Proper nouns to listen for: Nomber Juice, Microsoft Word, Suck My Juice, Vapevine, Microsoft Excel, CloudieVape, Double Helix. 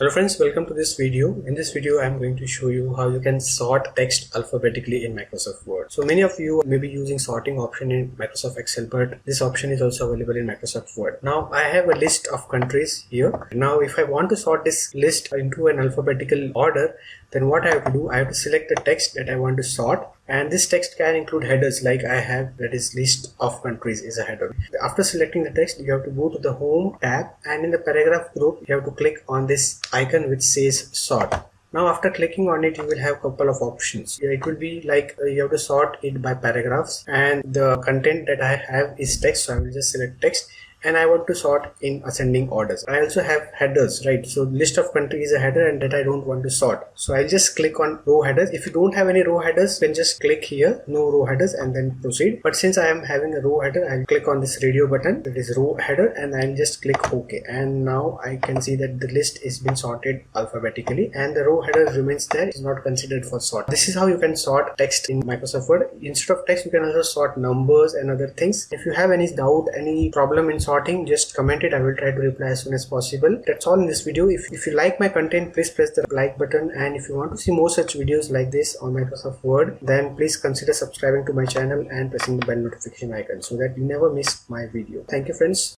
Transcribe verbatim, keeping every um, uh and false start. Hello friends, welcome to this video. In this video I am going to show you how you can sort text alphabetically in Microsoft Word. So many of you may be using sorting option in Microsoft Excel, but this option is also available in Microsoft Word. Now I have a list of countries here. Now if I want to sort this list into an alphabetical order, then what I have to do, I have to select the text that I want to sort. And this text can include headers like I have, that is list of countries is a header. After selecting the text, you have to go to the home tab and in the paragraph group, you have to click on this icon which says sort. Now after clicking on it, you will have a couple of options. It will be like you have to sort it by paragraphs and the content that I have is text. So I will just select text. And I want to sort in ascending orders. I also have headers, right? So list of country is a header and that I don't want to sort. So I'll just click on row headers. If you don't have any row headers, then just click here, no row headers, and then proceed. But since I am having a row header, I'll click on this radio button, that is row header, and I'll just click OK. And now I can see that the list is been sorted alphabetically and the row header remains there. It's not considered for sort. This is how you can sort text in Microsoft Word. Instead of text, you can also sort numbers and other things. If you have any doubt, any problem in sorting, Sorting, just comment it. I will try to reply as soon as possible. That's all in this video. If, if you like my content, please press the like button, and if you want to see more such videos like this on Microsoft Word, then please consider subscribing to my channel and pressing the bell notification icon so that you never miss my video. Thank you friends.